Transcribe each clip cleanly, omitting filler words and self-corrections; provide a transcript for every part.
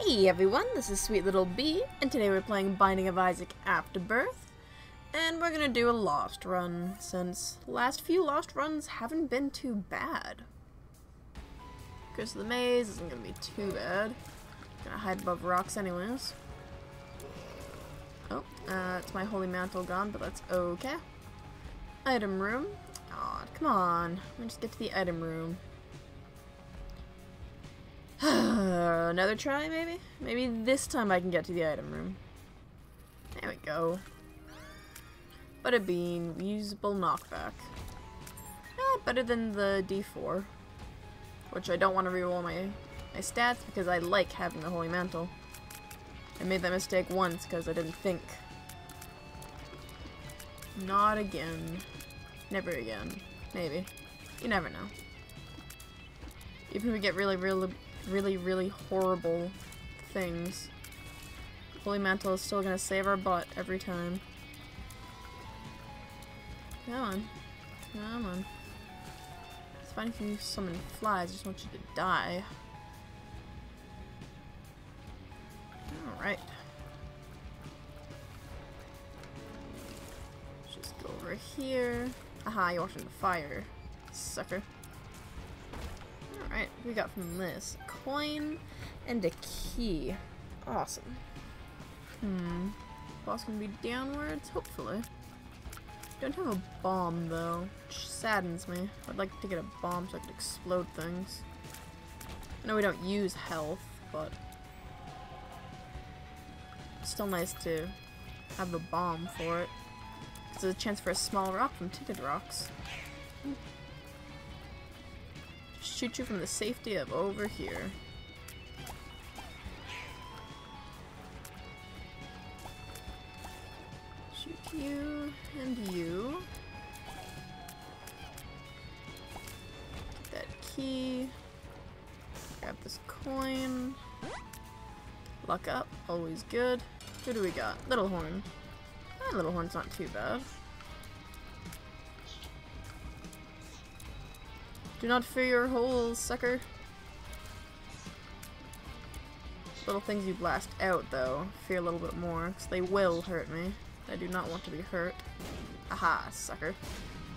Hey everyone, this is Sweet Little Bee, and today we're playing Binding of Isaac Afterbirth, and we're gonna do a Lost run, since last few Lost runs haven't been too bad. Curse of the Maze isn't gonna be too bad. Gonna hide above rocks anyways. Oh, it's my Holy Mantle gone, but that's okay. Item room. Aw, come on. Let me just get to the item room. Another try, maybe? Maybe this time I can get to the item room. There we go. Butter bean, reusable knockback. Better than the D4. Which I don't want to reroll my stats because I like having the Holy Mantle. I made that mistake once because I didn't think. Not again. Never again. Maybe. You never know. Even if we get really horrible things, Holy Mantle is still gonna save our butt every time. Come on. It's fine if you summon flies, I just want you to die. Alright. Just go over here. Aha, you're watching the fire, sucker. Alright, we got from this a coin and a key. Awesome. Boss can be downwards, hopefully. Don't have a bomb though, which saddens me. I'd like to get a bomb so I could explode things. I know we don't use health, but it's still nice to have a bomb for it. There's a chance for a small rock from Titted Rocks. Shoot you from the safety of over here. Shoot you and you. Get that key. Grab this coin. Luck up, always good. Who do we got? Little Horn. That Little Horn's not too bad. Do not fear your holes, sucker. Little things you blast out, though, fear a little bit more, because they will hurt me. I do not want to be hurt. Aha, sucker.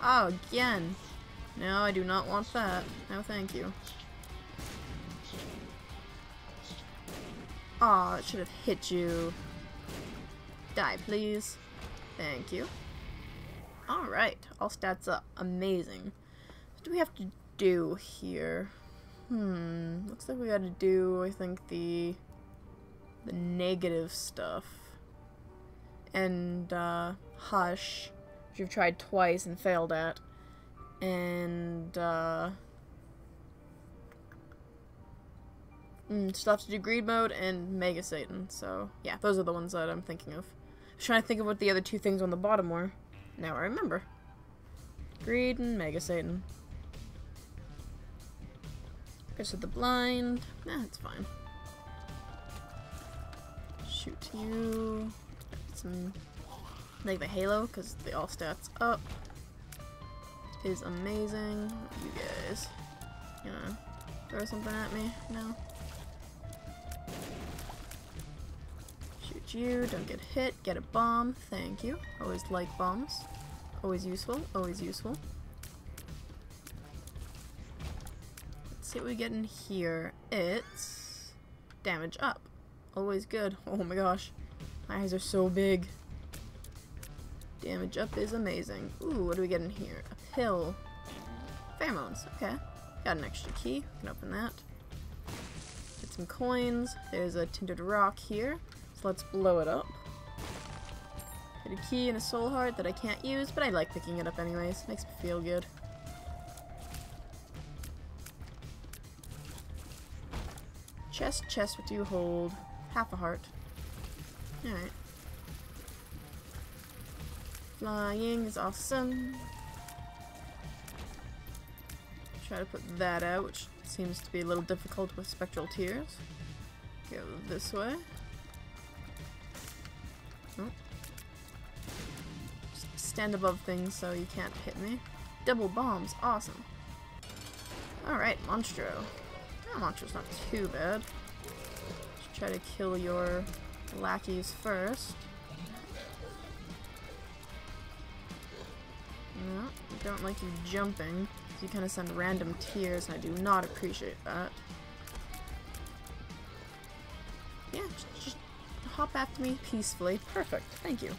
Oh, again. No, I do not want that. No, thank you. Aw, oh, it should have hit you. Die, please. Thank you. Alright, all stats up. Amazing. What do we have to do here? Looks like we gotta do, I think, the negative stuff. And Hush, which you've tried twice and failed at. And still have to do Greed Mode and Mega Satan, so yeah, those are the ones that I'm thinking of. I was trying to think of what the other two things on the bottom were. Now I remember. Greed and Mega Satan. Curse of the Blind. Nah, it's fine. Shoot you. Some, like the Halo, because the all stats up is amazing. You guys, you know, throw something at me? No. Shoot you. Don't get hit. Get a bomb. Thank you. Always like bombs. Always useful. Always useful. See what we get in here. It's damage up. Always good. Oh my gosh. My eyes are so big. Damage up is amazing. Ooh, what do we get in here? A pill. Pheromones. Okay. Got an extra key. We can open that. Get some coins. There's a tinted rock here. So let's blow it up. Get a key and a soul heart that I can't use, but I like picking it up anyways. Makes me feel good. Chest, what do you hold? Half a heart. Alright. Flying is awesome. Try to put that out, which seems to be a little difficult with spectral tears. Go this way. Oh. Just stand above things so you can't hit me. Double bombs, awesome. Alright, Monstro. Monstro's not too bad. Try to kill your lackeys first. No, I don't like you jumping. You kind of send random tears, and I do not appreciate that. Yeah, just hop after me peacefully. Perfect, thank you.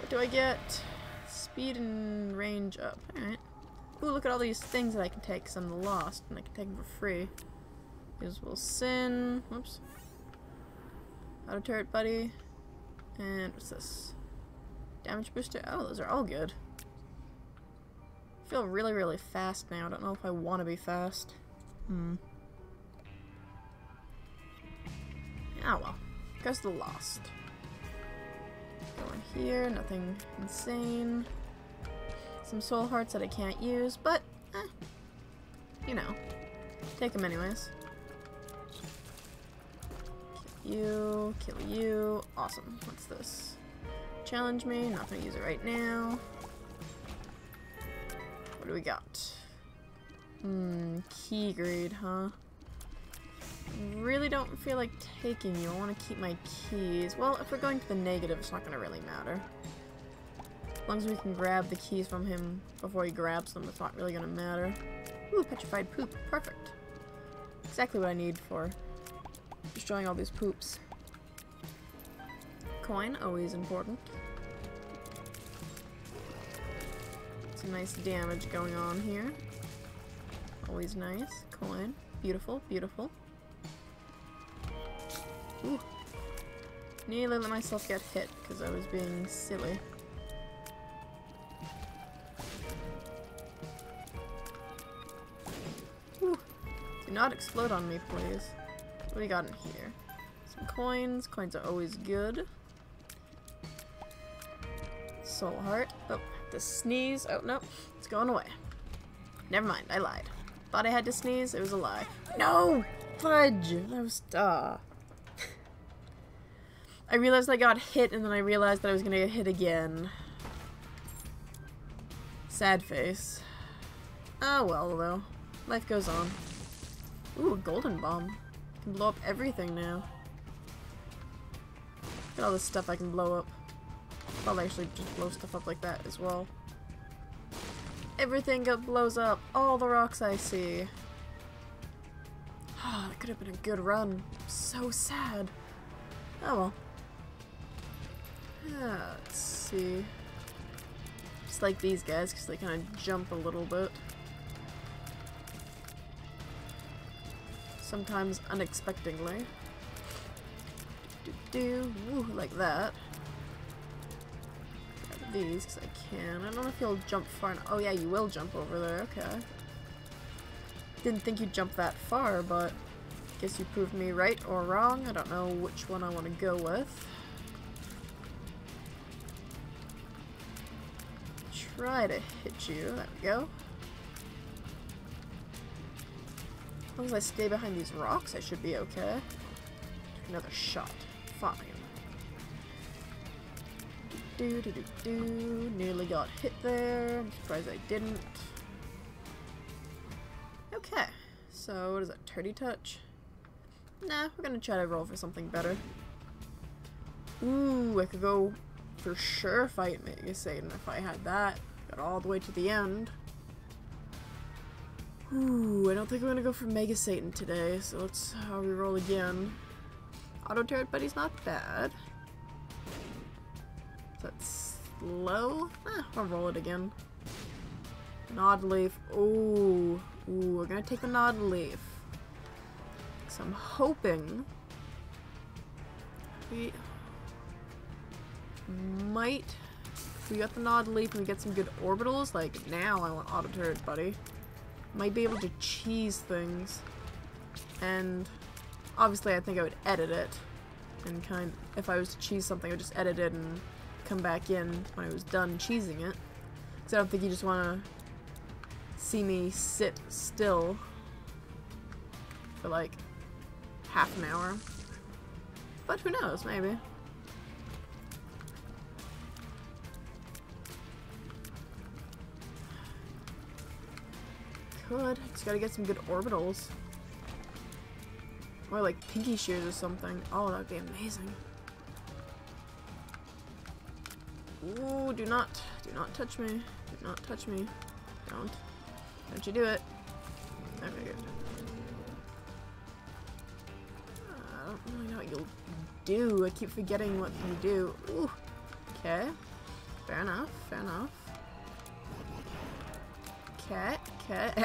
What do I get? Speed and range up. Alright. Ooh, look at all these things that I can take because I'm the Lost, and I can take them for free. Usable sin. Whoops. Auto turret, buddy. And what's this? Damage booster. Oh, those are all good. I feel really, really fast now. I don't know if I want to be fast. Ah, well. Curse the Lost. Go in here. Nothing insane. Some soul hearts that I can't use, but, you know. Take them anyways. Kill you. Kill you. Awesome. What's this? Challenge me. Not gonna use it right now. What do we got? Key greed, huh? Really don't feel like taking you. I want to keep my keys. Well, if we're going to the negative, it's not gonna really matter. As long as we can grab the keys from him before he grabs them, it's not really gonna matter. Ooh, petrified poop. Perfect. Exactly what I need for destroying all these poops. Coin, always important. Nice damage going on here. Always nice. Coin. Beautiful, beautiful. Ooh. Nearly let myself get hit because I was being silly. Ooh. Do not explode on me, please. What do we got in here? Some coins. Coins are always good. Soul heart. Oh. To sneeze. Oh, no. It's going away. Never mind. I lied. Thought I had to sneeze. It was a lie. No! Fudge! That was... I realized I got hit, and then I realized that I was gonna get hit again. Sad face. Oh, well, though. Life goes on. Ooh, a golden bomb. I can blow up everything now. Look at all this stuff I can blow up. I'll actually just blow stuff up like that as well. Everything blows up. All the rocks I see. Oh, that could have been a good run. So sad. Oh well. Let's see. Just like these guys, because they kind of jump a little bit. Sometimes unexpectedly. Woo, like that. These, because I can. I don't know if you'll jump far enough. Oh yeah, you will jump over there. Okay. Didn't think you'd jump that far, but guess you proved me right or wrong. I don't know which one I want to go with. Try to hit you. There we go. As long as I stay behind these rocks, I should be okay. Took another shot. Fine. Nearly got hit there. I'm surprised I didn't. Okay, so what is that? Turdy touch? Nah, we're gonna try to roll for something better. Ooh, I could go for sure fight Mega Satan if I had that. Got all the way to the end. Ooh, I don't think I'm gonna go for Mega Satan today, so let's reroll again. Auto turret, but he's not bad. That's slow. I'll roll it again. Nod leaf. Ooh. Ooh, we're gonna take the nod leaf. So I'm hoping we might, if we got the nod leaf and we get some good orbitals, like now I want auto turret, buddy. Might be able to cheese things. And obviously I think I would edit it. And kind of, if I was to cheese something, I would just edit it and come back in when I was done cheesing it. Because I don't think you just want to see me sit still for like half an hour. But who knows, maybe. Could. Just gotta get some good orbitals. Or like pinky shears or something. Oh, that'd be amazing. Ooh, do not touch me. Do not touch me. Don't you do it. Okay, good. I don't really know what you'll do. I keep forgetting what you do. Ooh. Okay. Fair enough. Fair enough. Okay. Okay.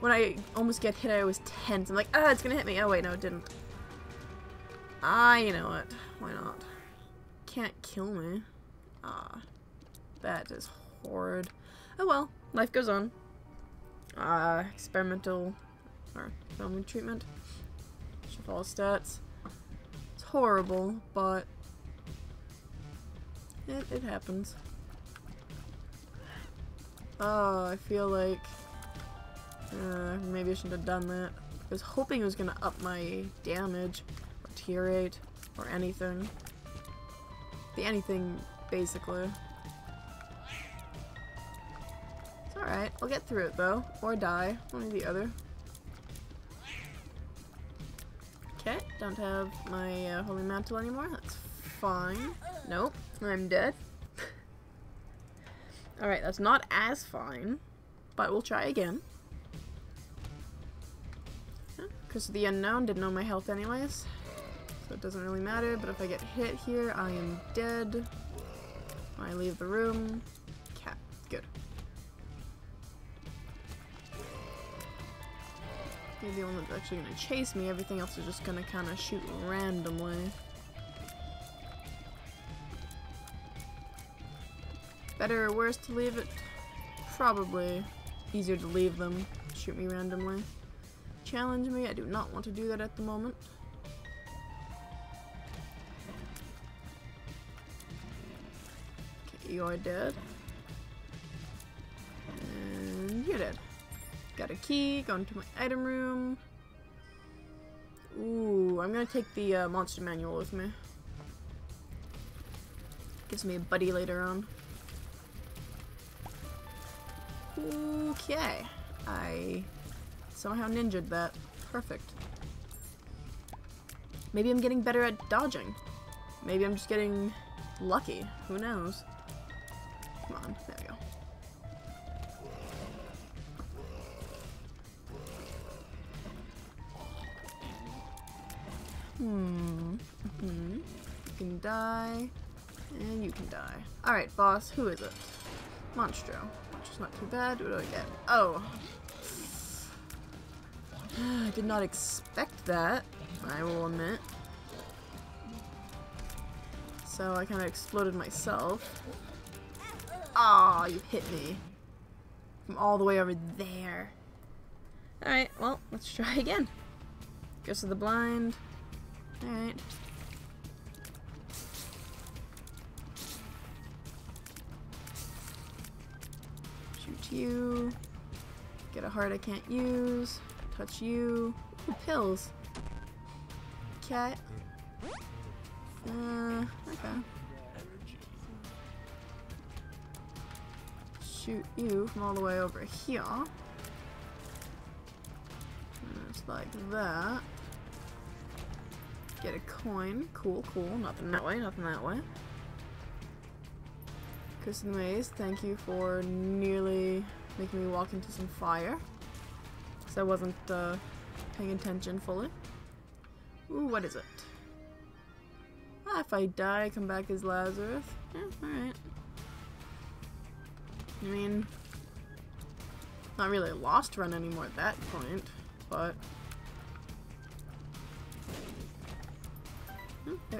When I almost get hit, I was tense. I'm like, ah, it's gonna hit me. Oh, wait, no, it didn't. Ah, you know what? Why not? Can't kill me. Ah. That is horrid. Oh well. Life goes on. Experimental or filming treatment. Should follow stats. It's horrible, but it happens. Oh, I feel like maybe I shouldn't have done that. I was hoping it was gonna up my damage or tier 8 or anything. Be anything, basically. Alright, I'll get through it though. Or die. One or the other. Okay, don't have my Holy Mantle anymore. That's fine. Nope, I'm dead. Alright, that's not as fine. But we'll try again. Yeah, Curse of the Unknown, didn't know my health anyways. So it doesn't really matter, but if I get hit here, I am dead. I leave the room. Cat. Good. The one that's actually gonna chase me, everything else is just gonna kinda shoot randomly. Better or worse to leave it? Probably easier to leave them shoot me randomly. Challenge me? I do not want to do that at the moment. Okay, you're dead. And you're dead. Got a key, going to my item room. Ooh, I'm gonna take the Monster Manual with me. Gives me a buddy later on. Okay. I somehow ninja'd that. Perfect. Maybe I'm getting better at dodging. Maybe I'm just getting lucky. Who knows? Come on, there we go. You can die, and you can die. Alright, boss, who is it? Monstro. Which is not too bad. What do I get? Oh. I did not expect that, I will admit. So I kind of exploded myself. Aw, you hit me. From all the way over there. Alright, well, let's try again. Ghost of the Blind. Alright. Shoot you. Get a heart I can't use. Touch you. Ooh, pills. Cat. Okay. Shoot you from all the way over here. Just like that. Get a coin. Cool, cool. Nothing that way, nothing that way. Curse of the Maze, thank you for nearly making me walk into some fire. So I wasn't paying attention fully. Ooh, what is it? Ah, if I die, I come back as Lazarus. Yeah, alright. I mean, not really a lost run anymore at that point, but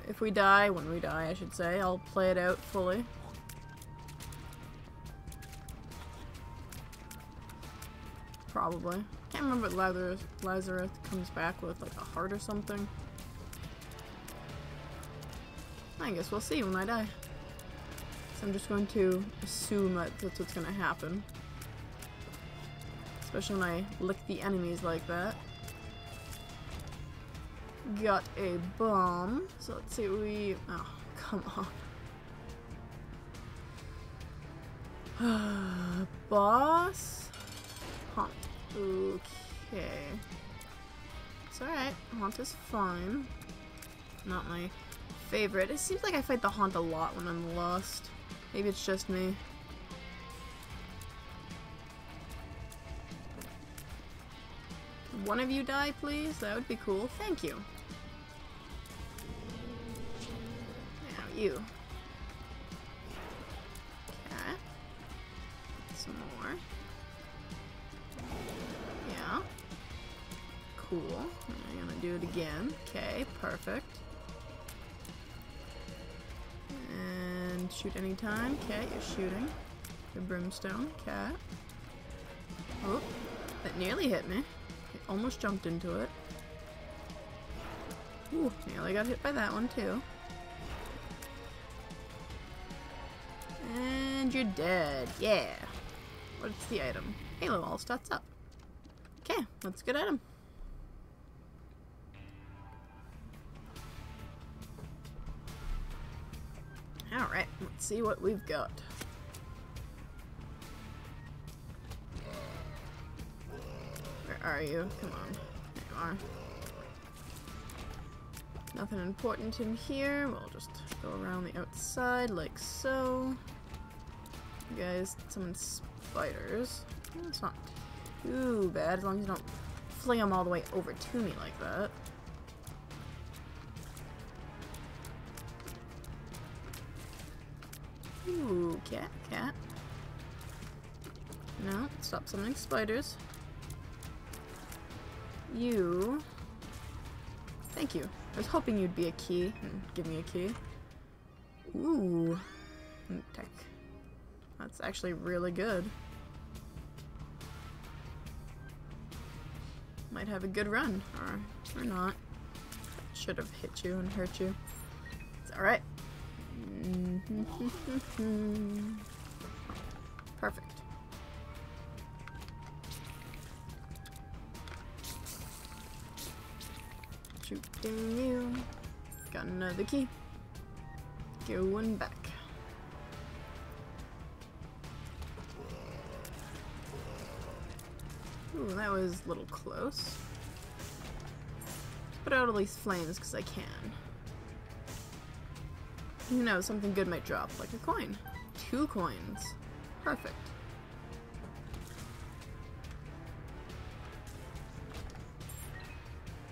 if we die, when we die, I should say, I'll play it out fully. Probably. Can't remember what Lazarus comes back with, like a heart or something. I guess we'll see when I die. So I'm just going to assume that that's what's going to happen. Especially when I lick the enemies like that. Got a bomb, so let's see what we... Oh, come on. Boss? Haunt. Okay. It's alright. Haunt is fine. Not my favorite. It seems like I fight the Haunt a lot when I'm lost. Maybe it's just me. Could one of you die, please? That would be cool. Thank you. Now you. Okay. Some more. Yeah. Cool. I'm gonna do it again. Okay, perfect. Shoot anytime. Okay, you're shooting. Your brimstone. Okay. Oh, that nearly hit me. It almost jumped into it. Ooh, nearly got hit by that one too. And you're dead. Yeah. What's the item? Halo, all stats up. Okay, that's a good item. Alright, let's see what we've got. Where are you? Come on. There you are. Nothing important in here. We'll just go around the outside like so. You guys, summon spiders. It's not too bad as long as you don't fling them all the way over to me like that. Ooh, cat, cat. No, stop summoning spiders. You. Thank you. I was hoping you'd be a key and give me a key. Ooh. Tech. That's actually really good. Might have a good run, or not. Should have hit you and hurt you. It's alright. Perfect. Shooting you. Got another key. Going back. Ooh, that was a little close. Put out at least flames because I can. You know, something good might drop, like a coin. 2 coins. Perfect.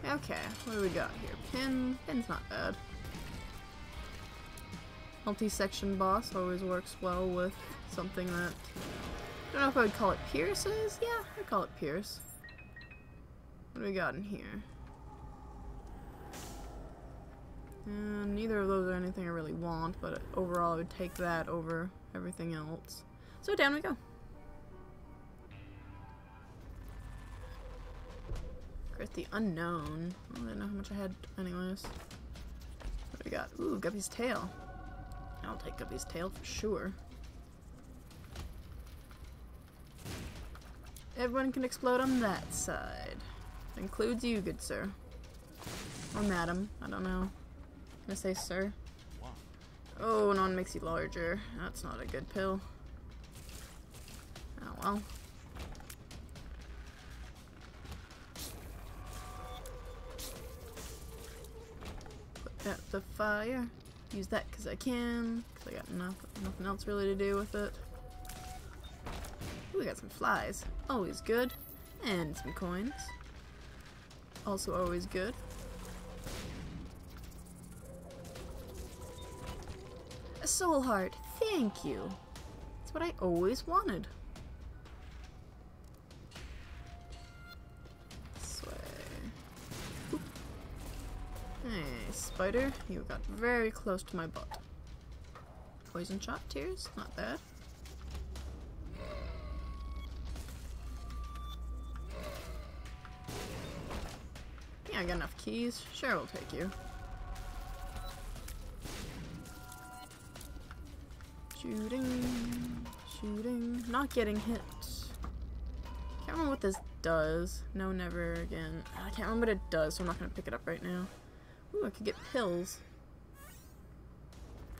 Okay, what do we got here? Pin. Pin's not bad. Multi-section boss always works well with something that... I don't know if I would call it pierces? Yeah, I'd call it pierce. What do we got in here? Neither of those are anything I really want, but overall I would take that over everything else. So down we go. Crit the unknown. I don't know how much I had anyways. What do we got? Ooh, Guppy's tail. I'll take Guppy's tail for sure. Everyone can explode on that side. That includes you, good sir. Or madam, I don't know. I'm gonna say sir. Oh, no one makes you larger. That's not a good pill. Oh well. Put out the fire. Use that because I can. Because I got nothing else really to do with it. Ooh, we got some flies. Always good. And some coins. Also always good. A soul heart, thank you. That's what I always wanted. This way. Oop. Hey, spider, you got very close to my butt. Poison shot, tears, not bad. Yeah, I got enough keys. Sure, we'll take you. Shooting, shooting, not getting hit. Can't remember what this does. No, never again. I can't remember what it does, so I'm not gonna pick it up right now. Ooh, I could get pills.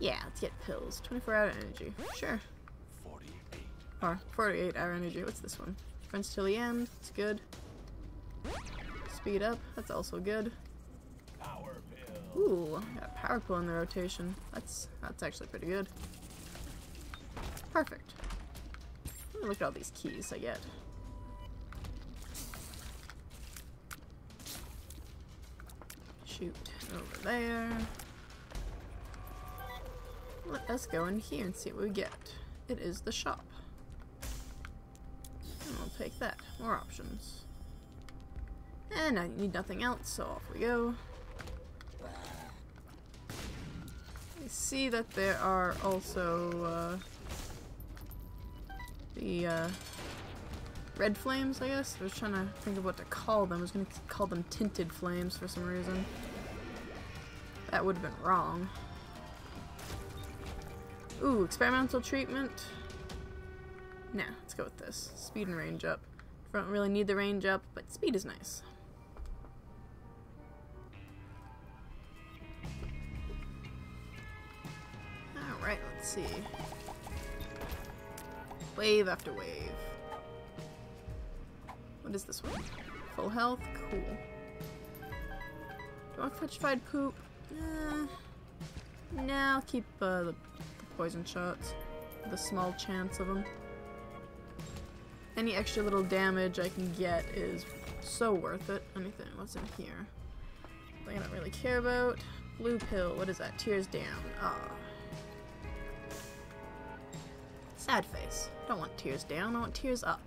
Yeah, let's get pills. 24-hour energy. Sure. 48. Or 48-hour energy. What's this one? Friends till the end. It's good. speed up. That's also good. Ooh, got Power Pill in the rotation. That's actually pretty good. Perfect. Let me look at all these keys I get. Shoot, over there. Let us go in here and see what we get. It is the shop. And we'll take that. More options. And I need nothing else, so off we go. I see that there are also the red flames, I guess. I was trying to think of what to call them. I was going to call them tinted flames for some reason. That would have been wrong. Ooh, experimental treatment. Nah, let's go with this. Speed and range up. I don't really need the range up, but speed is nice. Alright, let's see. Wave after wave. What is this one? Full health? Cool. Do I want fetchified poop? No, I'll keep the poison shots. The small chance of them. Any extra little damage I can get is so worth it. Anything, what's in here? Something I don't really care about. Blue pill, what is that? Tears down. Ah. Sad face. Don't want tears down, I want tears up.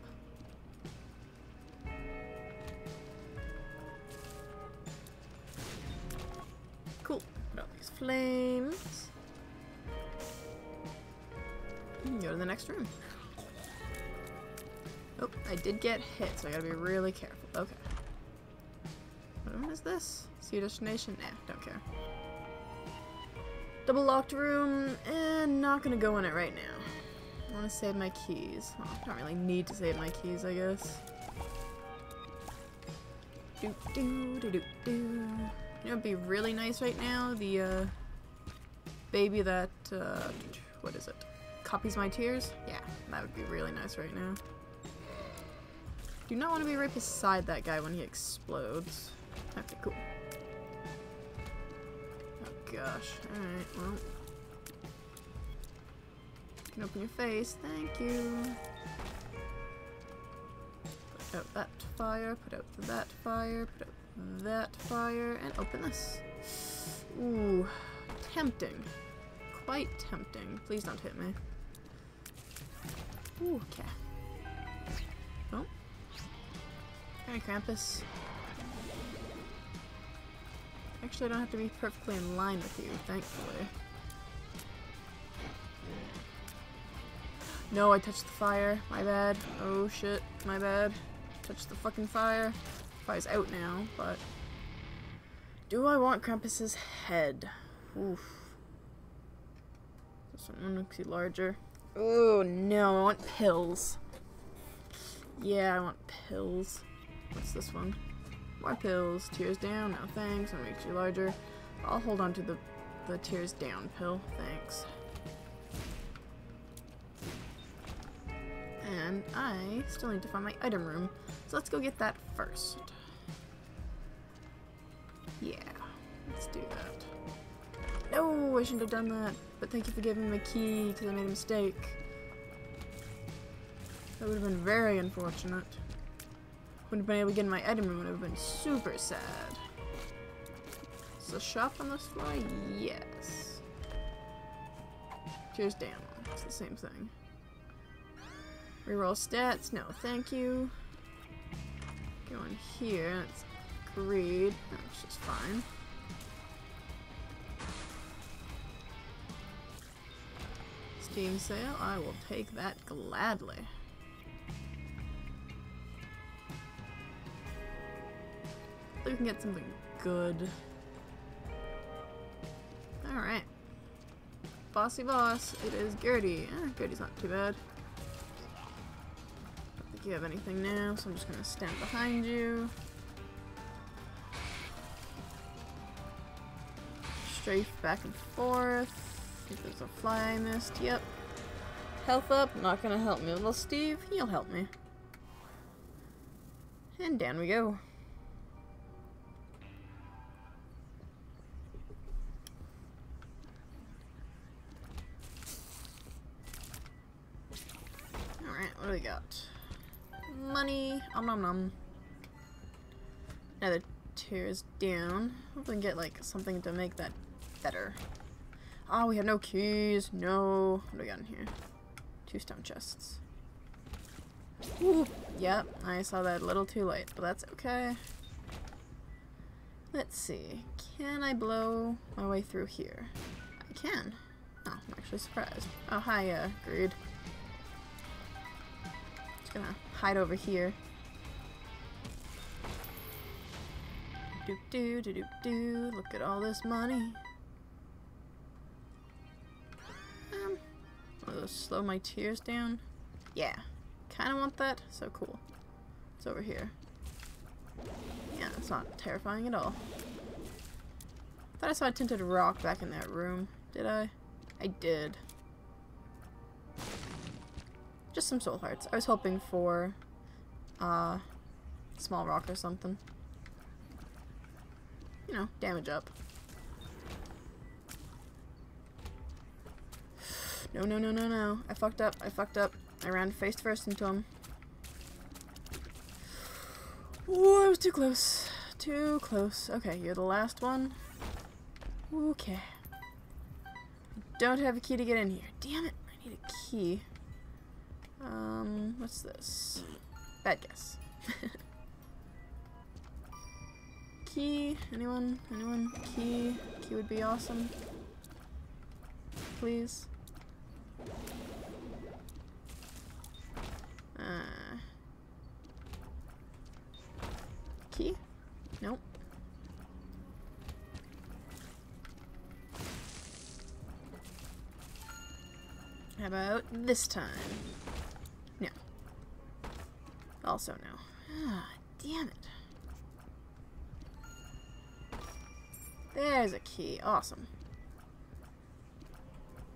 Cool. Put out these flames. And go to the next room. Oh, I did get hit, so I gotta be really careful. Okay. What is this? See your destination? Nah, don't care. Double locked room, and not gonna go in it right now. I want to save my keys. Well, I don't really need to save my keys, I guess. Do do do do do. You know, it'd be really nice right now. The baby that what is it? Copies my tears. Yeah, that would be really nice right now. Do not want to be right beside that guy when he explodes. Okay, cool. Oh gosh. All right. Well. Can open your face, thank you. Put out that fire, put out that fire, put out that fire, and open this. Ooh, tempting. Quite tempting. Please don't hit me. Ooh, okay. Oh. Alright, Krampus. Actually, I don't have to be perfectly in line with you, thankfully. No, I touched the fire. My bad. Oh shit. My bad. Touched the fucking fire. Fire's out now, but... Do I want Krampus's head? Oof. This one looks larger. Oh no, I want pills. Yeah, I want pills. What's this one? More pills. Tears down. No thanks. I'll make you larger. I'll hold on to the tears down pill. Thanks. And I still need to find my item room, so let's go get that first. Yeah, let's do that. No, I shouldn't have done that, but thank you for giving me a key, because I made a mistake. That would have been very unfortunate. Wouldn't have been able to get in my item room, would have been super sad. Is the shop on this floor? Yes. Tears down. It's the same thing. Reroll stats, no thank you. Go in here, that's greed. That's just fine. Steam sale, I will take that gladly. We can get something good. Alright. Bossy boss, it is Gurdy. Gurdy's not too bad. You have anything now, so I'm just gonna stand behind you. Strafe back and forth. If there's a fly I missed, yep. Health up, not gonna help me. Little Steve, he'll help me. And down we go. we got? Money. Nom nom. Another tier is down. Hopefully we can get like something to make that better. Oh, we have no keys. No. What do we got in here? 2 stone chests. Ooh. Yep, I saw that a little too late, but that's okay. Let's see. Can I blow my way through here? I can. Oh, I'm actually surprised. Oh, hi, Greed. Just gonna hide over here. Do-do-do-do-do. Look at all this money. Will slow my tears down? Yeah. Kinda want that. So cool. It's over here. Yeah, it's not terrifying at all. Thought I saw a tinted rock back in that room. Did I? I did. Just some soul hearts. I was hoping for small rock or something. You know, damage up. No, no, no, no, no. I fucked up. I fucked up. I ran face first into him. Ooh, I was too close. Too close. Okay, you're the last one. Okay. I don't have a key to get in here. Damn it. I need a key. What's this? Bad guess. Key. Anyone? Anyone? Key. Key would be awesome. Please. Key? Nope. How about this time? No. Also no. Ah, damn it. There's a key. Awesome.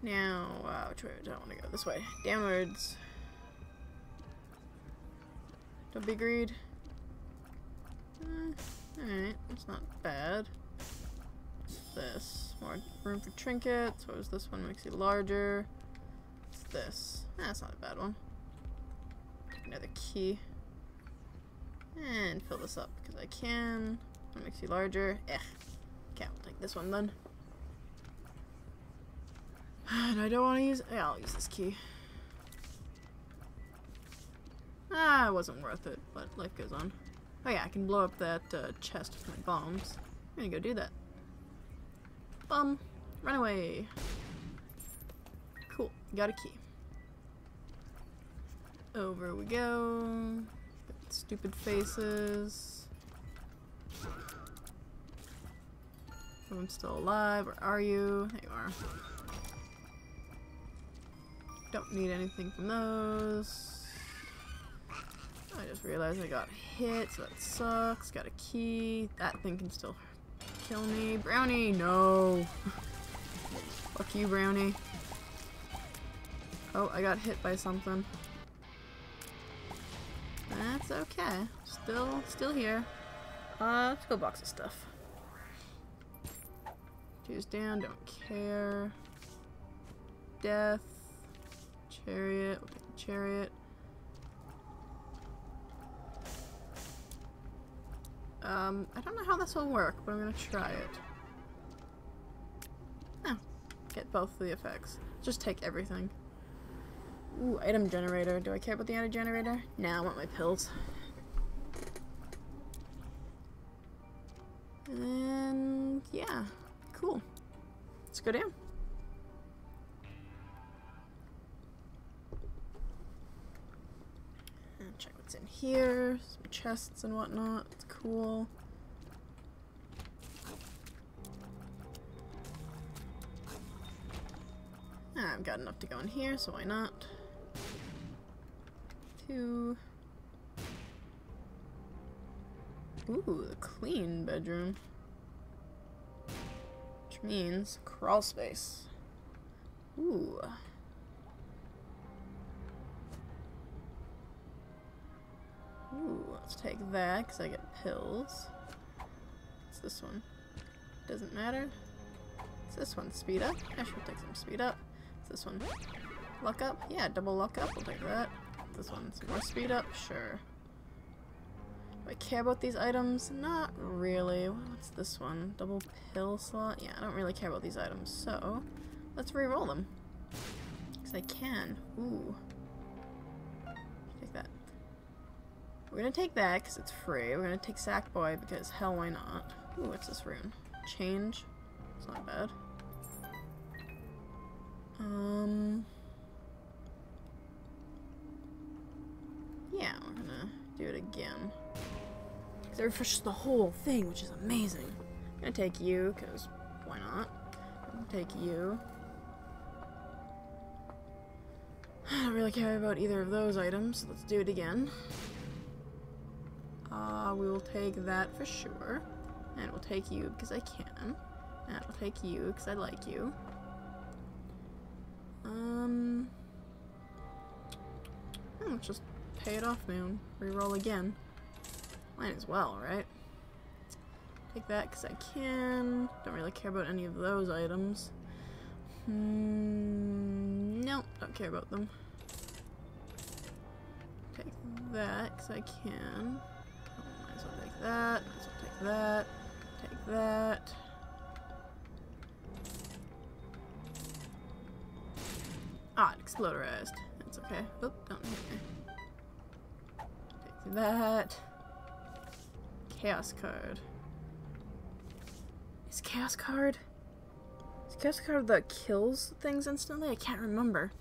Now, which way do I want to go? This way. Downwards. Don't be greed. Alright, that's not bad. What's this? More room for trinkets. What was this one? Makes it larger. What's this? That's not a bad one. Take another key. And fill this up because I can. That makes you larger. Eh. Okay, I'll take this one then. And I don't want to use. Yeah, I'll use this key. Ah, it wasn't worth it, but life goes on. Oh yeah, I can blow up that chest with my bombs. I'm gonna go do that. Bum! Run away! Cool, got a key. Over we go. Got stupid faces. If I'm still alive, where are you? There you are. Don't need anything from those. I just realized I got hit, so that sucks. Got a key. That thing can still kill me. Brownie! No! Fuck you, Brownie. Oh, I got hit by something. That's okay. Still here. Let's go box of stuff. Tears down, don't care. Death. Chariot. We'll pick the chariot. I don't know how this will work, but I'm gonna try it. Oh, get both of the effects. Just take everything. Ooh, item generator. Do I care about the item generator? Nah, I want my pills. And yeah, cool. Let's go down. And check what's in here. Some chests and whatnot. Cool. Ah, I've got enough to go in here, so why not? 2. Ooh, the clean bedroom. Which means crawl space. Ooh. Ooh, let's take that, because I get pills. What's this one? Doesn't matter. What's this one? Speed up? I should take some speed up. What's this one? Luck up? Yeah, double luck up. We'll take that. this one? Some more speed up? Sure. Do I care about these items? Not really. What's this one? Double pill slot? Yeah, I don't really care about these items, so let's re-roll them. Because I can. Ooh. Take that. We're gonna take that because it's free. We're gonna take Sackboy because hell, why not? Ooh, what's this rune? Change. It's not bad. Yeah, we're gonna do it again. Because it refreshes the whole thing, which is amazing. I'm gonna take you, because why not? I'm gonna take you. I don't really care about either of those items, so let's do it again. We will take that for sure. And we'll take you, because I can. And we'll take you, because I like you. Let's just pay it off, Moon. Reroll again. Might as well, right? Take that because I can. Don't really care about any of those items. Nope, don't care about them. Take that because I can. Oh, might as well take that. Might as well take that. Take that. Ah, it exploderized. It's okay. Oop, don't hit me. Take that. Chaos card. Is Chaos card that kills things instantly? I can't remember.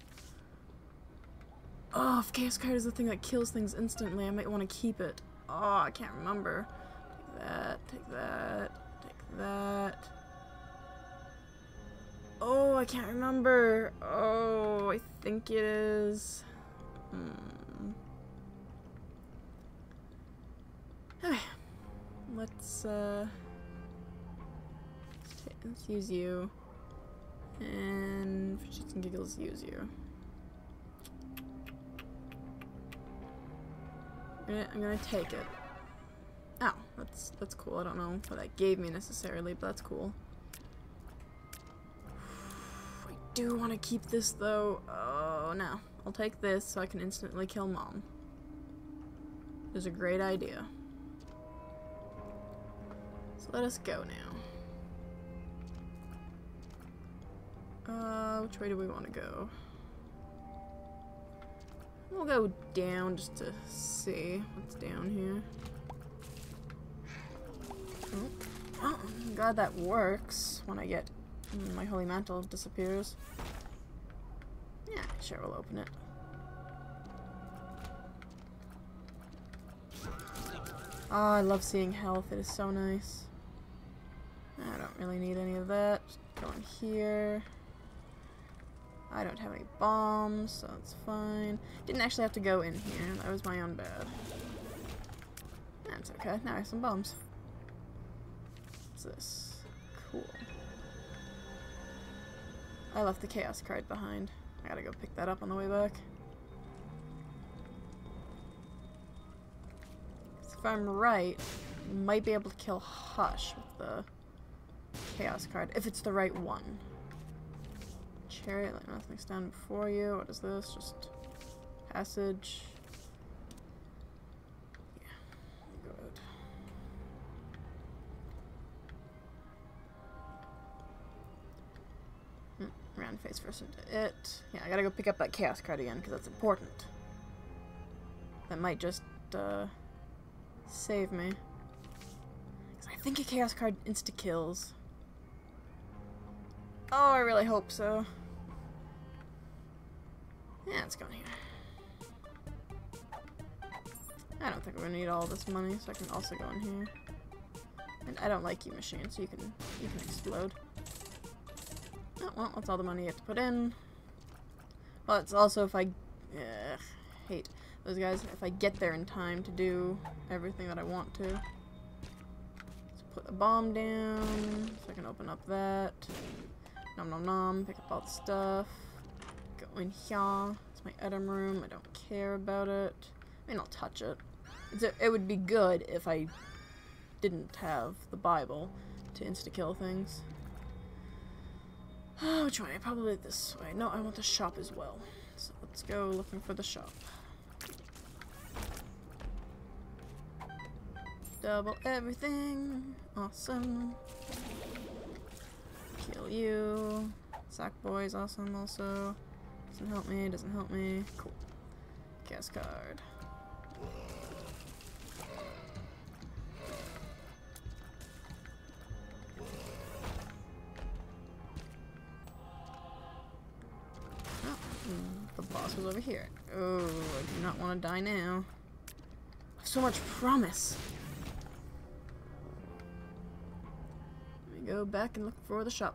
Oh, if Chaos card is the thing that kills things instantly, I might want to keep it. Oh, I can't remember. Take that, take that, take that. Oh, I can't remember. Oh, I think it is. Okay, let's use you, and for shits and giggles, use you. I'm gonna take it. Oh, that's cool. I don't know what that gave me necessarily, but that's cool. I do want to keep this though. Oh no. I'll take this so I can instantly kill Mom. It was a great idea. So let us go now. Which way do we want to go? We'll go down just to see what's down here. Oh, I'm glad that works when I get. My Holy Mantle disappears. Yeah, sure, we'll open it. Oh, I love seeing health. It is so nice. I don't really need any of that. Just go in here. I don't have any bombs, so that's fine. Didn't actually have to go in here. That was my own bad. That's okay. Now I have some bombs. What's this? Cool. I left the Chaos card behind. I gotta go pick that up on the way back. If I'm right, I might be able to kill Hush with the Chaos card, if it's the right one. Chariot, let nothing stand before you. What is this? Just passage. Yeah, good. Round face first into it. Yeah, I gotta go pick up that Chaos card again because that's important. That might just save me. Cause I think a Chaos card insta kills. Oh, I really hope so. Yeah, it's going here. I don't think we're gonna need all this money, so I can also go in here. And I don't like you, machine, so you can explode. Oh, well, that's all the money you have to put in. Well, it's also if I... Ugh, hate those guys. If I get there in time to do everything that I want to. Let's put a bomb down, so I can open up that. Nom nom nom, pick up all the stuff. Go in here. It's my item room. I don't care about it. I mean, I'll touch it. It would be good if I didn't have the Bible to insta-kill things. Oh, which one? Probably this way. No, I want the shop as well. So let's go looking for the shop. Double everything. Awesome. Kill you. Sackboy's awesome also. Doesn't help me, doesn't help me. Cool. Chaos card. Oh, the boss was over here. Oh, I do not want to die now. So much promise. Let me go back and look for the shop.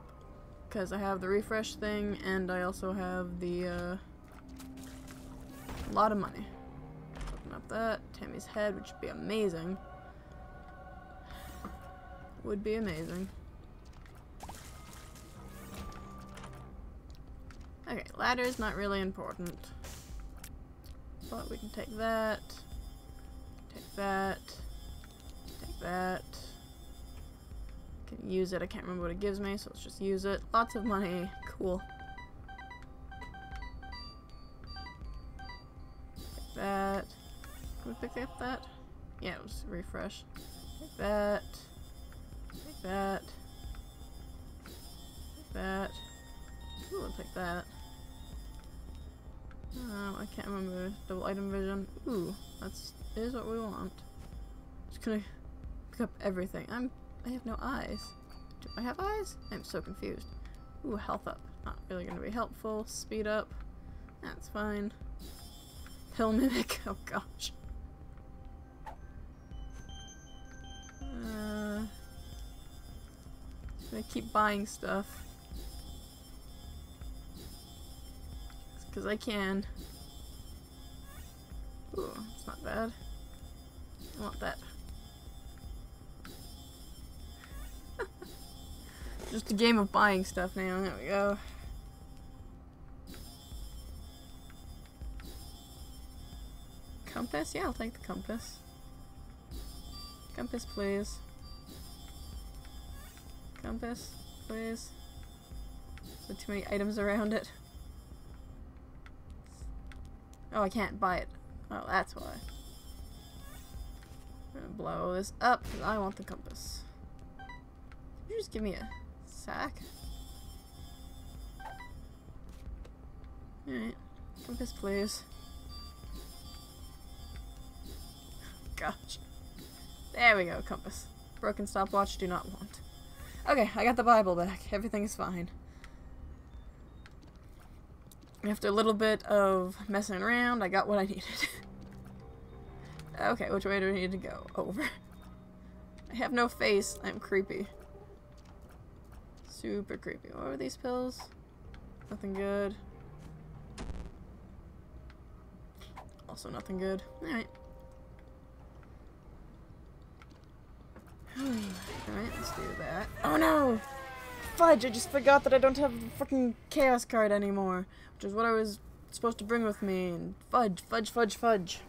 Because I have the refresh thing, and I also have the, a lot of money. Open up that. Tammy's head, which would be amazing. Would be amazing. Okay, ladder's not really important. But we can take that. Take that. Take that. Can use it. I can't remember what it gives me, so let's just use it. Lots of money. Cool. Like that. Can we pick up that? Yeah, it was refresh. Like that. Like that. Like that. Ooh, I'll take that. I can't remember. Double item vision. Ooh, that's is what we want. Just gonna pick up everything. I have no eyes. Do I have eyes? I'm so confused. Ooh, health up. Not really gonna be helpful. Speed up. That's fine. Pill mimic. Oh gosh. Just gonna keep buying stuff. It's cause I can. Ooh, it's not bad. I want that. Just a game of buying stuff now. There we go. Compass? Yeah, I'll take the compass. Compass, please. Compass, please. There's too many items around it. Oh, I can't buy it. Oh, that's why. I'm gonna blow this up because I want the compass. Can you just give me a sack? Alright. Compass, please. Gosh. There we go, compass. Broken stopwatch, do not want. Okay, I got the Bible back. Everything's fine. After a little bit of messing around, I got what I needed. Okay, which way do I need to go? Over. I have no face. I'm creepy. Super creepy. What were these pills? Nothing good. Also nothing good. Alright. Alright, let's do that. Oh no! Fudge! I just forgot that I don't have the fucking Chaos card anymore. Which is what I was supposed to bring with me. And fudge, fudge, fudge, fudge.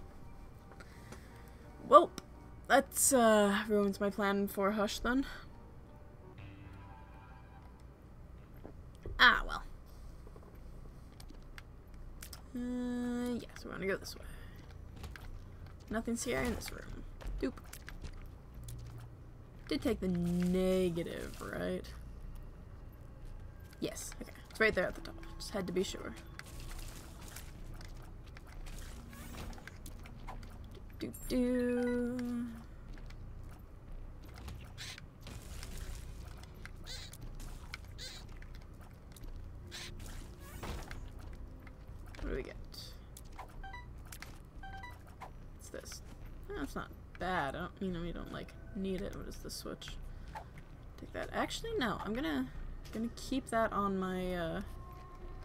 Welp. That's, ruins my plan for Hush then. Ah, well. Yes, we're gonna go this way. Nothing's here in this room. Doop. Did take the negative, right? Yes, okay. It's right there at the top. Just had to be sure. Doop doop doop. What do we get? What's this? No, it's not bad. I don't mean we don't like need it. What is the switch? Take that. Actually, no. I'm gonna keep that on my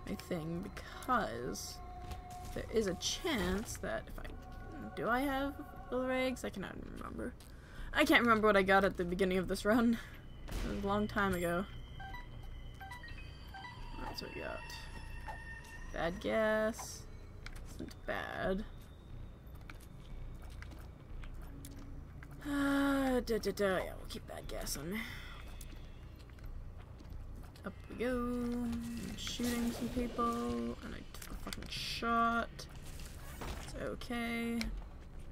my thing because there is a chance that if I do I have little eggs? I cannot remember. I can't remember what I got at the beginning of this run. It was a long time ago. That's what we got. Bad guess. Isn't bad. Yeah, we'll keep bad guess on me. Up we go. I'm shooting some people. And I took a fucking shot. It's okay.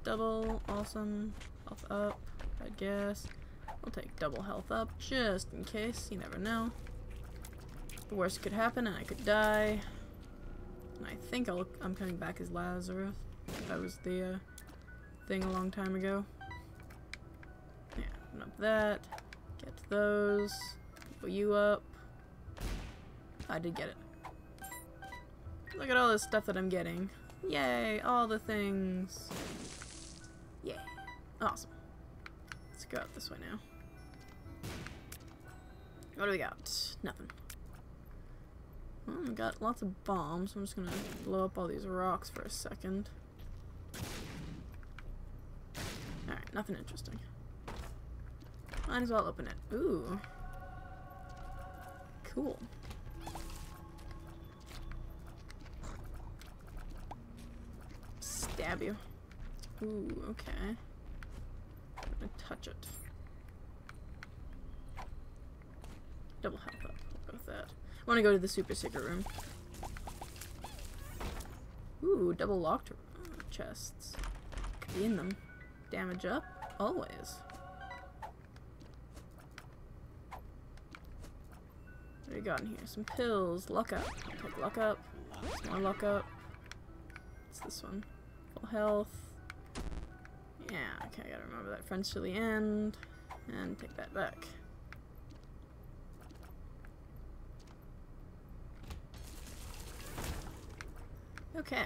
Double. Awesome. Health up. I guess. We'll take double health up just in case. You never know. The worst could happen and I could die. And I think I'm coming back as Lazarus. That was the thing a long time ago. Yeah, open up that. Get those. Put you up. I did get it. Look at all this stuff that I'm getting. Yay, all the things. Yay. Awesome. Let's go out this way now. What do we got? Nothing. Well, we got lots of bombs. I'm just gonna blow up all these rocks for a second. Alright, nothing interesting. Might as well open it. Ooh. Cool. Stab you. Ooh, okay. I'm gonna touch it. Double health up. I'll go with that. I wanna go to the super secret room. Ooh, double locked chests. Could be in them. Damage up? Always. What do we got in here? Some pills. Luck up. Take luck up. Some more luck up. What's this one? Health. Yeah, okay, I gotta remember that. Friends to the end. And take that back. Okay.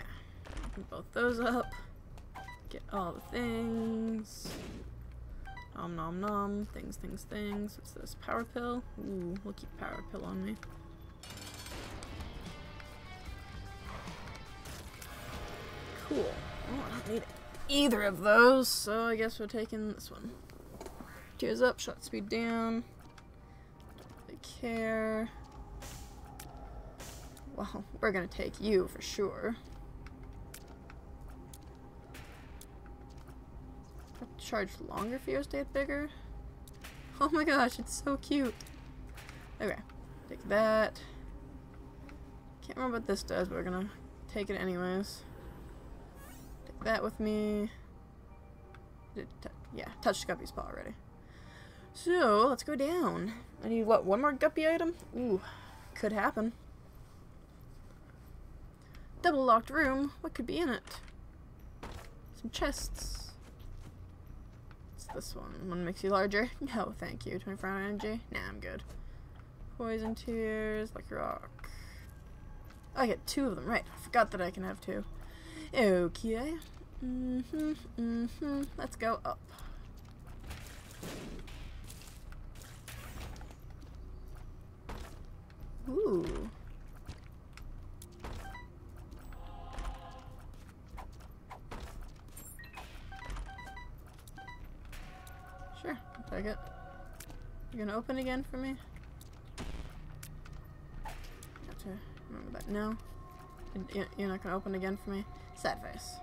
Open both those up. Get all the things. Nom nom nom. Things, things, things. What's this? Power pill? Ooh, we'll keep power pill on me. Cool. Oh, I don't need either of those, so I guess we're taking this one. Tears up, shot speed down. Don't really care. Well, we're gonna take you for sure. Have to charge longer for your state bigger. Oh my gosh, it's so cute. Okay, take that. Can't remember what this does, but we're gonna take it anyways. That with me. Yeah, touched Guppy's paw already. So, let's go down. I need, what, one more Guppy item? Ooh, could happen. Double locked room. What could be in it? Some chests. What's this one? One makes you larger? No, thank you. 24 hour energy? Nah, I'm good. Poison tears, lucky rock. Oh, I get two of them, right. I forgot that I can have two. Okay. Let's go up. Ooh. Sure, I'll take it. You're gonna open again for me? Have to remember that now. You're not gonna open again for me? Sad face.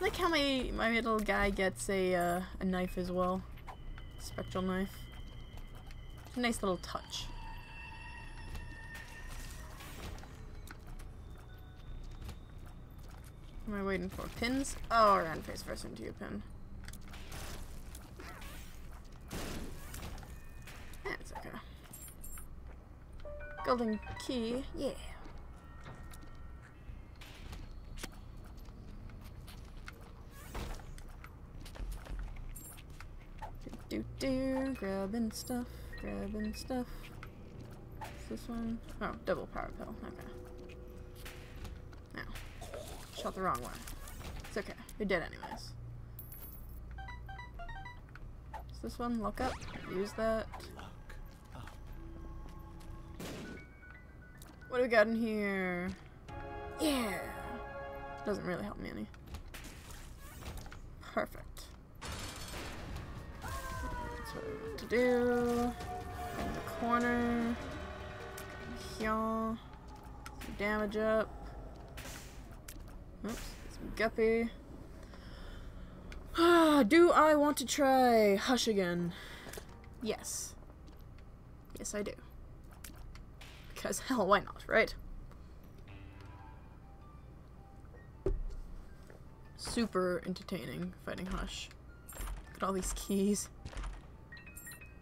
I like how my little guy gets a knife as well. Spectral knife. It's a nice little touch. What am I waiting for? Pins? Oh, round face first into your pin. That's okay. Golden key, yeah. Do do do, grabbing stuff, grabbing stuff. What's this one? Oh, double power pill, okay. No, shot the wrong one. It's okay, you're dead anyways. What's this one? Look up, use that. What do we got in here? Yeah! Doesn't really help me any. Perfect. That's what we want to do. In the corner. Some damage up. Oops, some Guppy. Ah, do I want to try Hush again? Yes. Yes, I do. Because hell, why not, right? Super entertaining fighting Hush. Look at all these keys.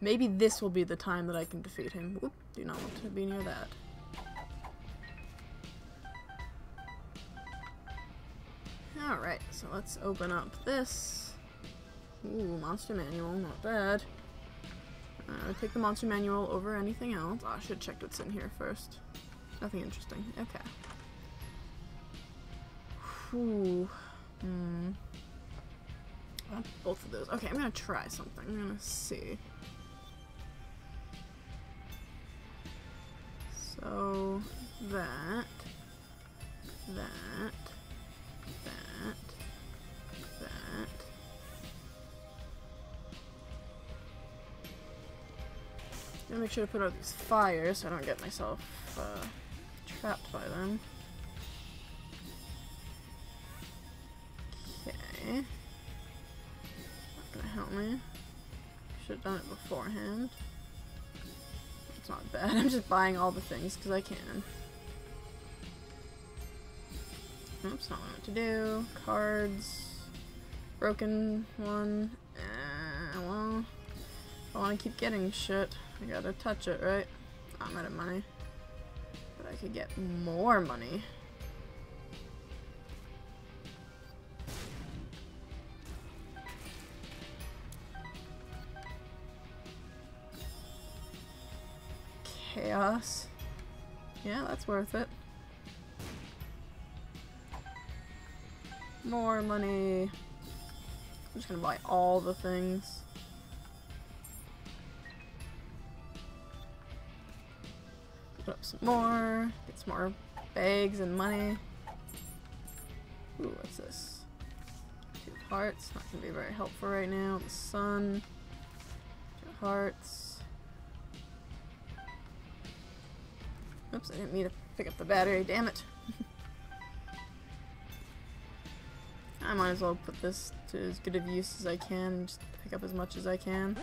Maybe this will be the time that I can defeat him. Whoop, do not want to be near that. Alright, so let's open up this. Ooh, Monster Manual, not bad. I would take the Monster Manual over anything else. Oh, I should have checked what's in here first. Nothing interesting. Okay. Ooh. Hmm. Both of those. Okay, I'm gonna try something. I'm gonna see. So, that. Gonna make sure to put out these fires so I don't get myself trapped by them. Okay. Not gonna help me. Should have done it beforehand. It's not bad. I'm just buying all the things because I can. Oops, not what I meant to do. Cards. Broken one. Well, I want to keep getting shit. I gotta touch it, right? I'm out of money. But I could get more money. Chaos. Yeah, that's worth it. More money. I'm just gonna buy all the things. Put up some more. Get some more bags and money. Ooh, what's this? 2 hearts. Not gonna be very helpful right now. The sun. 2 hearts. Oops, I didn't mean to pick up the battery. Damn it. I might as well put this to as good of use as I can and just pick up as much as I can.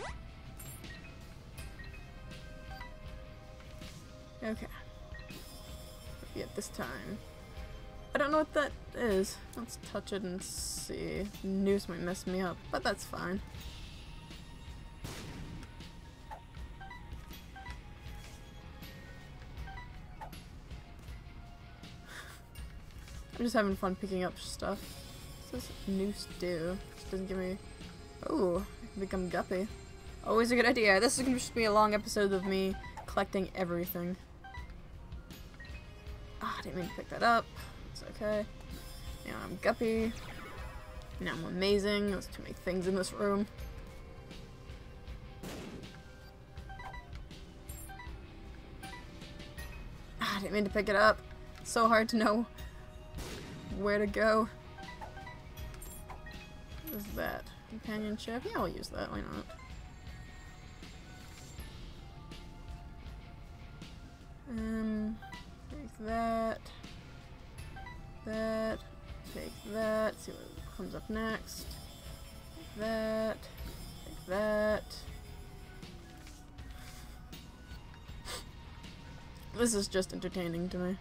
Okay. Maybe at this time. I don't know what that is. Let's touch it and see. Noose might mess me up, but that's fine. I'm just having fun picking up stuff. What does noose do? Just doesn't give me. Oh, I can become Guppy. Always a good idea. This is gonna just be a long episode of me collecting everything. Ah, I didn't mean to pick that up. It's okay. Now I'm Guppy. Now I'm amazing. There's too many things in this room. Ah, I didn't mean to pick it up. It's so hard to know where to go. Is that companionship? Yeah, I'll use that. Why not? Take that. That. Take that. See what comes up next. Take that. Take that. This is just entertaining to me.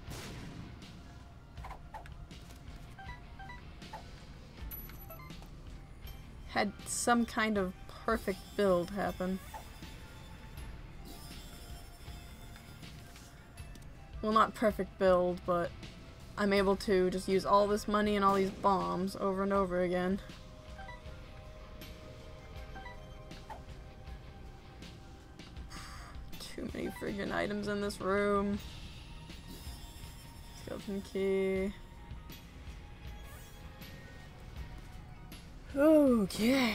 Had some kind of perfect build happen. Well, not perfect build, but I'm able to just use all this money and all these bombs over and over again. Too many friggin' items in this room. Skeleton key. Okay.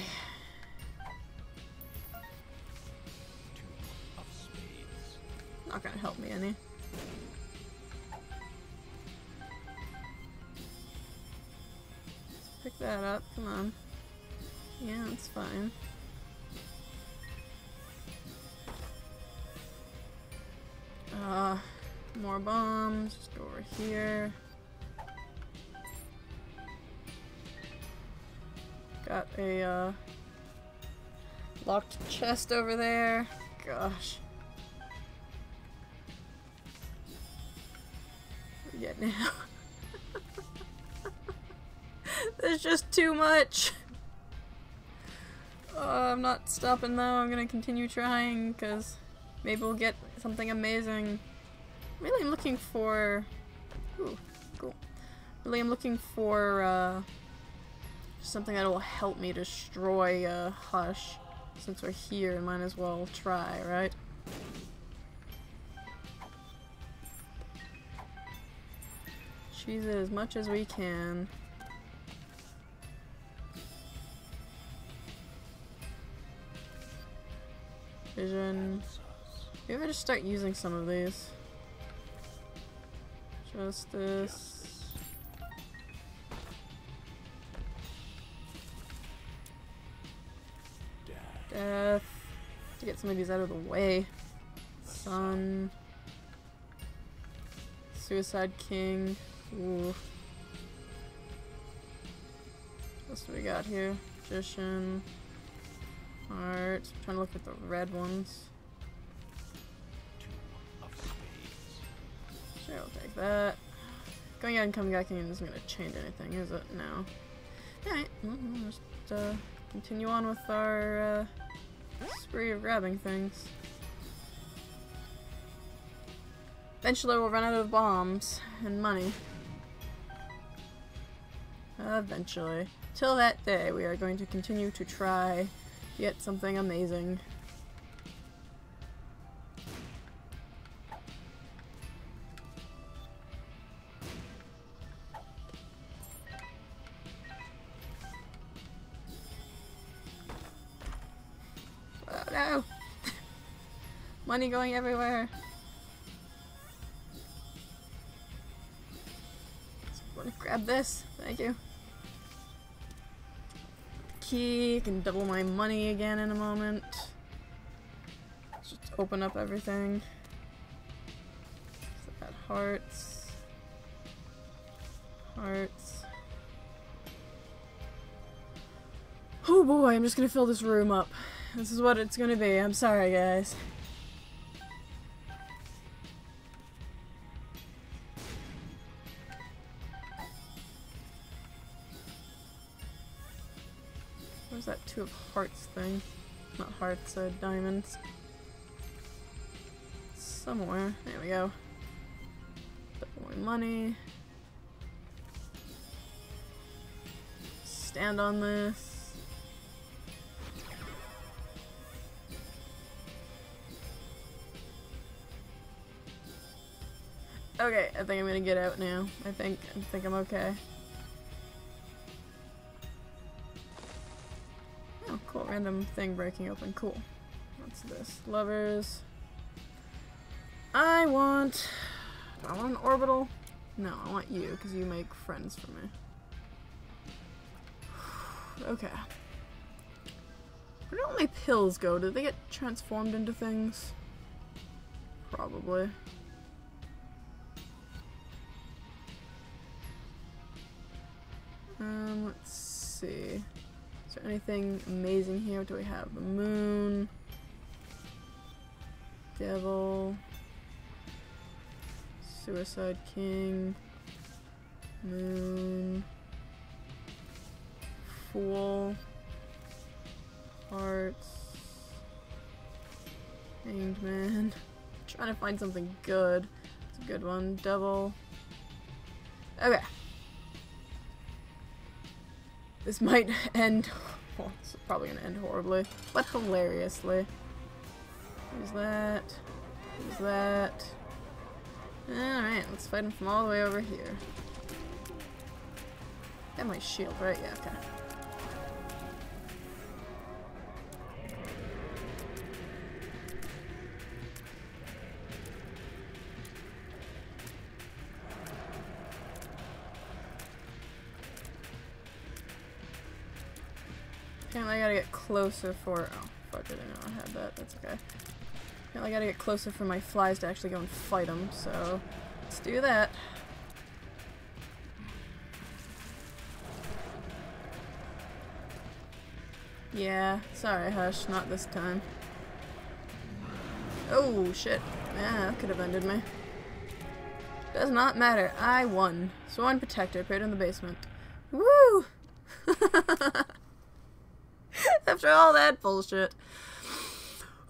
Not gonna help me any. Let's pick that up. Come on. Yeah, that's fine. More bombs. Just go over here. Got a locked chest over there. Gosh. What do we get now? There's just too much. I'm not stopping though. I'm gonna continue trying because maybe we'll get something amazing. Really, I'm looking for. Ooh, cool. Really, I'm looking for something that will help me destroy Hush. Since we're here, might as well try, right? Cheese it as much as we can. Vision. Maybe I just start using some of these. Justice. Death. To get some of these out of the way. Sun. Suicide King. Ooh. What else do we got here? Magician. Alright, trying to look at the red ones. Sure, I'll take that. Going out and coming back in isn't going to change anything, is it? No. Alright, we'll just continue on with our spree of grabbing things. Eventually we'll run out of bombs and money. Eventually. Till that day, we are going to continue to try get something amazing. Oh no! Money going everywhere. Just want to grab this. Thank you. I can double my money again in a moment. Let's just open up everything. So that hearts. Hearts. Oh boy, I'm just gonna fill this room up. This is what it's gonna be. I'm sorry, guys. That two of hearts thing. Not hearts, diamonds. Somewhere. There we go. Double my money. Stand on this. Okay, I think I'm gonna get out now. I think I'm okay. Random thing breaking open. Cool. What's this? Lovers. Do I want an orbital? No, I want you, because you make friends for me. Okay. Where do all my pills go? Do they get transformed into things? Probably. Let's see. Is there anything amazing here? What do we have? The moon, devil, suicide king, moon, fool, hearts, hanged man. I'm trying to find something good. It's a good one. Devil. Okay. This might end. Well, it's probably gonna end horribly, but hilariously. Use that. Use that. Alright, let's fight him from all the way over here. Got my shield, right? Yeah, okay. Apparently I gotta get closer for- oh, fuck, I didn't know I had that, that's okay. Apparently I gotta get closer for my flies to actually go and fight them, so let's do that. Yeah, sorry Hush, not this time. Oh shit, yeah, that could have ended me. Does not matter, I won. Sworn Protector, appeared in the basement. Woo! After all that bullshit.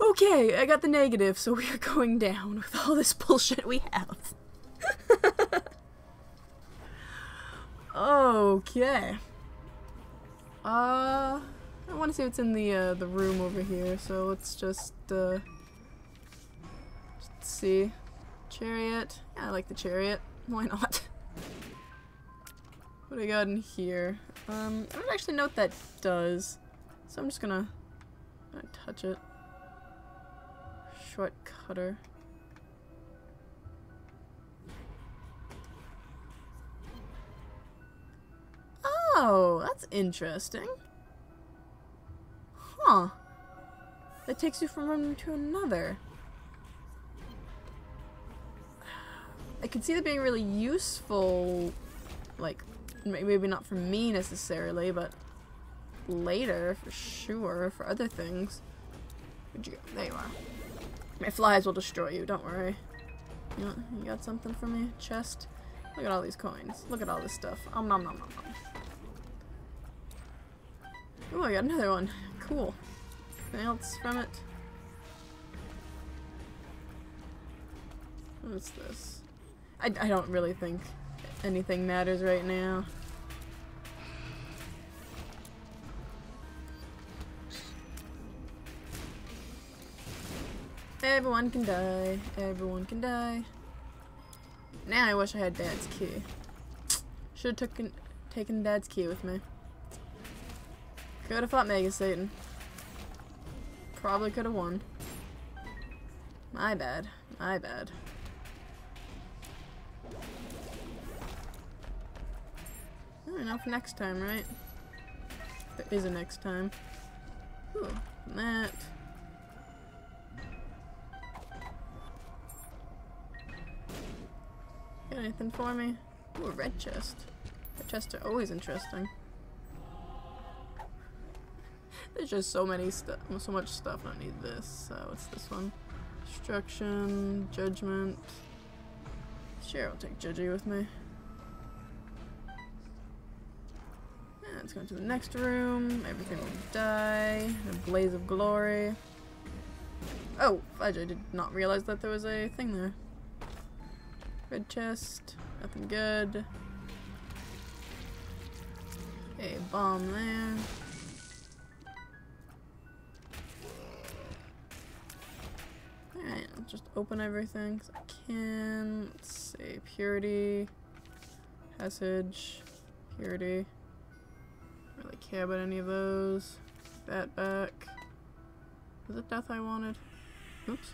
Okay, I got the negative, so we are going down with all this bullshit we have. Okay. I want to see what's in the room over here, so let's just see. Chariot. Yeah, I like the chariot. Why not? What do I got in here? I don't actually know what that does, so I'm just gonna touch it. Shortcutter. Oh, that's interesting. Huh. That takes you from one room to another. I could see that being really useful, like, maybe not for me necessarily, but later, for sure, for other things. Where'd you go? There you are. My flies will destroy you, don't worry. You got something for me? Chest? Look at all these coins. Look at all this stuff. Om nom nom nom nom. Oh, I got another one. Cool. Anything else from it? What's this? I don't really think anything matters right now. Everyone can die. Everyone can die. Now I wish I had Dad's key. Should have taken Dad's key with me. Could have fought Mega Satan. Probably could have won. My bad. My bad. Enough next time, right? There is a next time. Ooh, that. Got anything for me? Ooh, a red chest. Red chests are always interesting. There's just so many stuff, so much stuff. I don't need this. What's this one? Destruction, judgment. Sure, I'll take Judgy with me. Yeah, let's go into the next room. Everything will die. A blaze of glory. Oh, fudge! I did not realize that there was a thing there. Red chest. Nothing good. Okay, bomb there. Alright, I'll just open everything because I can. Let's see. Purity. Passage. Purity. I don't really care about any of those. That back. Was it death I wanted? Oops.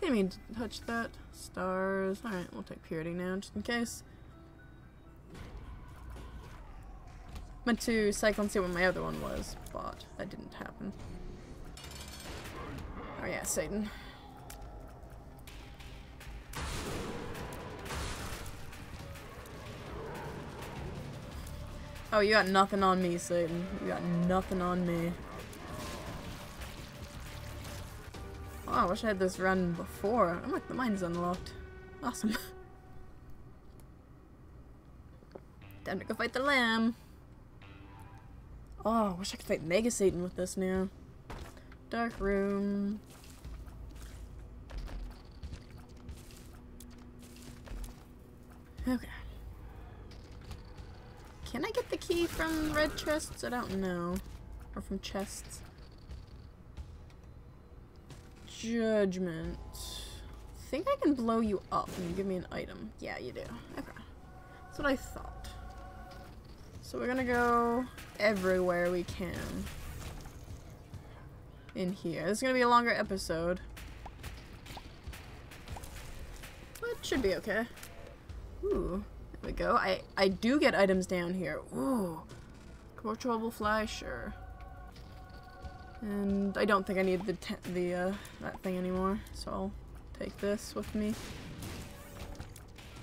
Didn't mean to touch that. Stars. Alright, we'll take purity now just in case. Meant to cycle and see what my other one was, but that didn't happen. Oh yeah, Satan. Oh, you got nothing on me, Satan. You got nothing on me. Oh, I wish I had this run before. I'm like, the mine's unlocked. Awesome. Time to go fight the Lamb. Oh, I wish I could fight Mega Satan with this now. Dark room. Okay. Can I get the key from red chests? I don't know. Or from chests. Judgment. I think I can blow you up and give me an item. Yeah, you do. Okay. That's what I thought. So we're gonna go everywhere we can. In here. This is gonna be a longer episode. But it should be okay. Ooh. We go. I do get items down here. Ooh. Controllable fly, sure. And I don't think I need that thing anymore, so I'll take this with me.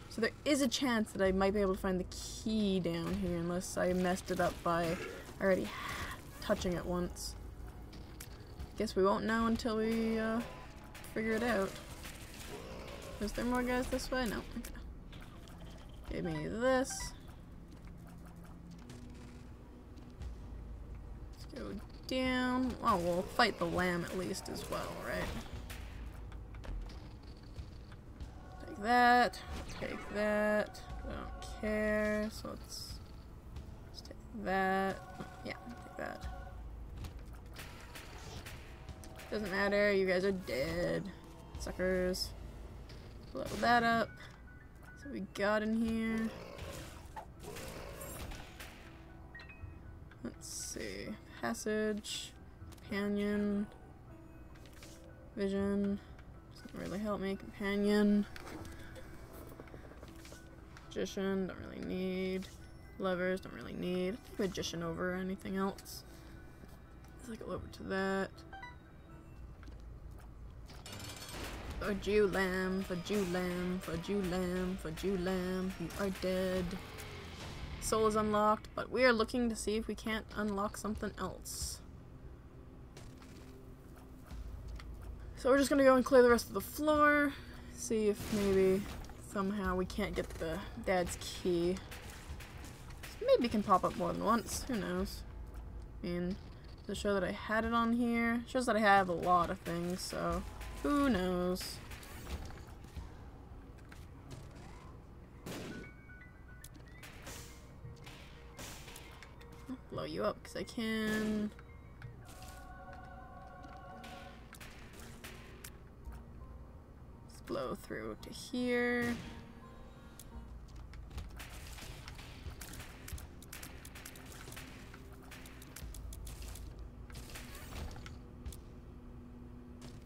So there is a chance that I might be able to find the key down here unless I messed it up by already touching it once. Guess we won't know until we figure it out. Is there more guys this way? No. Give me this. Go down. Oh, we'll fight the lamb at least as well, right? Take that. Take that. I don't care. So let's take that. Yeah, take that. Doesn't matter. You guys are dead. Suckers. Level that up. So we got in here. Let's see. Passage, companion, vision. Doesn't really help me. Companion, magician. Don't really need lovers. Don't really need magician over anything else. Let's go over to that. For Jew lamb, for Jew lamb, for Jew lamb, for Jew lamb. You are dead. Soul is unlocked, but we are looking to see if we can't unlock something else. So we're just gonna go and clear the rest of the floor, see if maybe somehow we can't get the dad's key. So maybe it can pop up more than once, who knows. I mean, does it show that I had it on here? It shows that I have a lot of things, so who knows. Blow you up because I can. Let's blow through to here.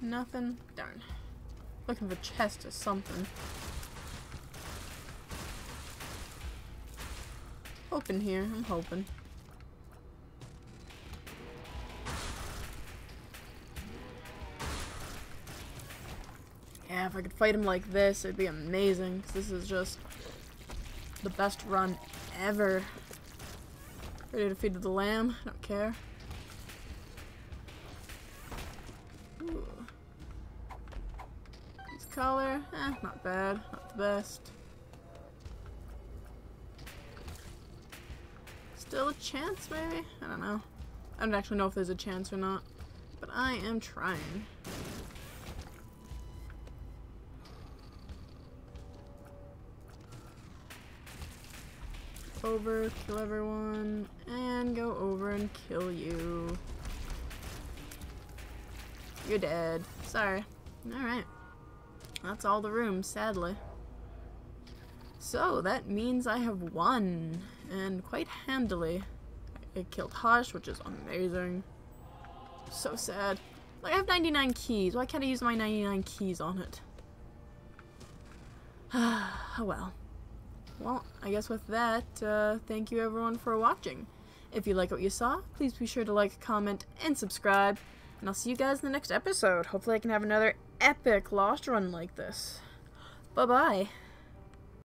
Nothing. Darn. Looking for a chest or something. Open here. I'm hoping. Yeah, if I could fight him like this, it'd be amazing, because this is just the best run ever. Ready to feed the lamb? I don't care. Ooh. His collar? Eh, not bad. Not the best. Still a chance, maybe? I don't know. I don't actually know if there's a chance or not, but I am trying. Over, kill everyone, and go over and kill you. You're dead. Sorry. Alright. That's all the room, sadly. So, that means I have won, and quite handily. I killed Hush, which is amazing. So sad. Like, I have 99 keys. Why can't I use my 99 keys on it? Oh well. Well, I guess with that, thank you everyone for watching. If you like what you saw, please be sure to like, comment, and subscribe. And I'll see you guys in the next episode. Hopefully I can have another epic Lost run like this. Bye-bye.